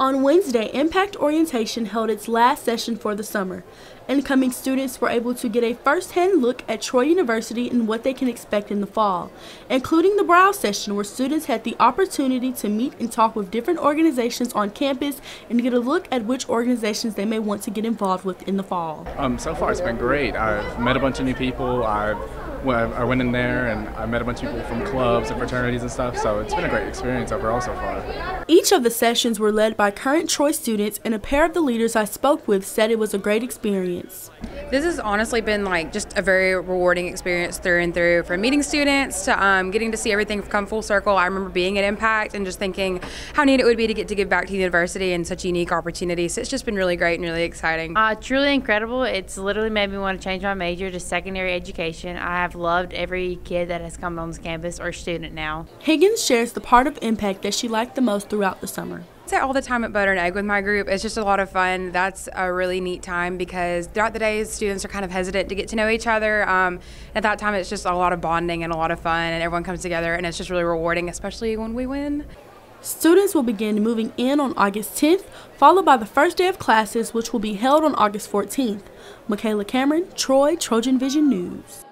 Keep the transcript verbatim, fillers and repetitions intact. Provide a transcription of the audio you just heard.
On Wednesday, Impact Orientation held its last session for the summer. Incoming students were able to get a first-hand look at Troy University and what they can expect in the fall, including the Brow session, where students had the opportunity to meet and talk with different organizations on campus and get a look at which organizations they may want to get involved with in the fall. Um, so far it's been great. I've met a bunch of new people. I've Well, I went in there and I met a bunch of people from clubs and fraternities and stuff, so it's been a great experience overall so far. Each of the sessions were led by current Troy students, and a pair of the leaders I spoke with said it was a great experience. This has honestly been like just a very rewarding experience through and through, from meeting students to um, getting to see everything come full circle. I remember being at Impact and just thinking how neat it would be to get to give back to the university in such a unique opportunity, so it's just been really great and really exciting. Uh, truly incredible. It's literally made me want to change my major to secondary education. I have I've loved every kid that has come on this campus, or student now. Higgins shares the part of Impact that she liked the most throughout the summer. I say all the time at Butter and Egg with my group, it's just a lot of fun. That's a really neat time because throughout the days, students are kind of hesitant to get to know each other. Um, at that time, it's just a lot of bonding and a lot of fun, and everyone comes together, and it's just really rewarding, especially when we win. Students will begin moving in on August tenth, followed by the first day of classes, which will be held on August fourteenth. Michaela Cameron, Troy, Trojan Vision News.